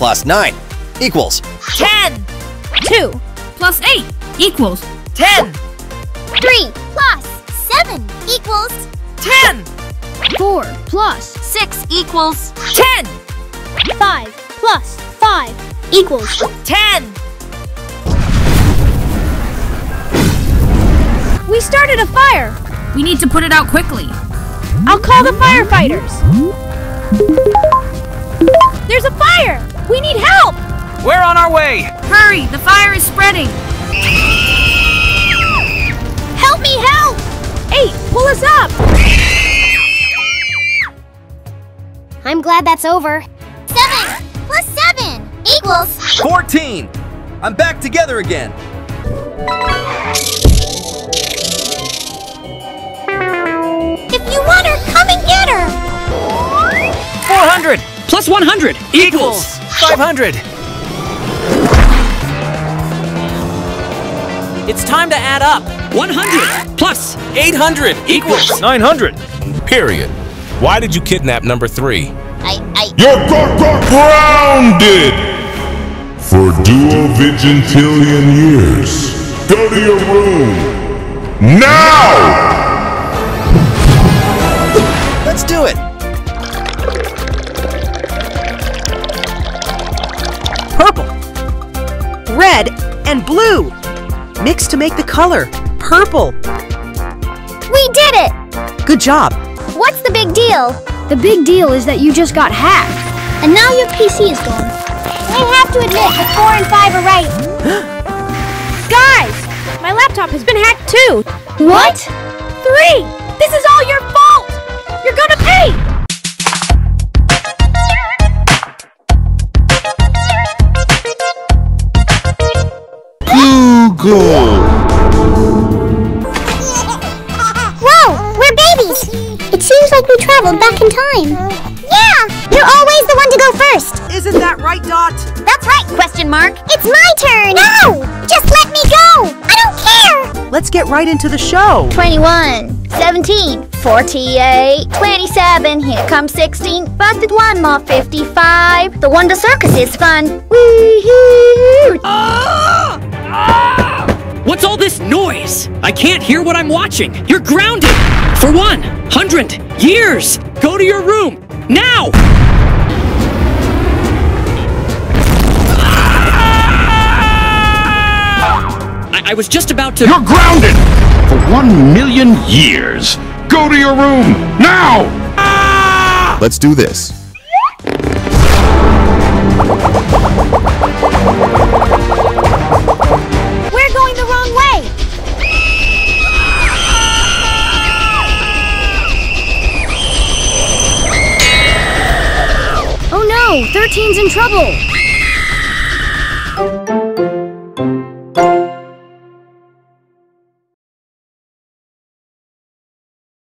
plus 9 equals 10. 2 plus 8 equals 10. 3 plus 7 equals 10. 4 plus 6 equals 10. 5 plus 5 equals 10. We started a fire! We need to put it out quickly. I'll call the firefighters. There's a fire! We need help! We're on our way! Hurry! The fire is spreading! Help me, help! Hey, pull us up! I'm glad that's over. 7 plus 7 equals 14! I'm back together again! If you want her, come and get her! 400 plus 100 equals 500! It's time to add up! 100 plus 800 equals 900! Period. Why did you kidnap number 3? You're grounded! For dual vigintillion years. Go to your room! Now! Let's do it! Purple, red, and blue! Mix to make the color purple! We did it! Good job! What's the big deal? The big deal is that you just got hacked. And now your PC is gone. I have to admit that 4 and 5 are right. Guys! My laptop has been hacked too! What? 3! This is all your fault! You're gonna pay! Google! Whoa! We're babies! It seems like we traveled back in time. Yeah! You're always the one to go first! Isn't that right, Dot? That's right, question mark! It's my turn! No! Just let me go! I don't care! Let's get right into the show! 21, 17... 48, 27, here comes 16, busted one more 55. The Wonder Circus is fun. Wee-hoo! What's all this noise? I can't hear what I'm watching. You're grounded for 100 years. Go to your room now. I was just about to. You're grounded for 1,000,000 years. Go to your room, now! Let's do this. We're going the wrong way! Oh no, 13's in trouble!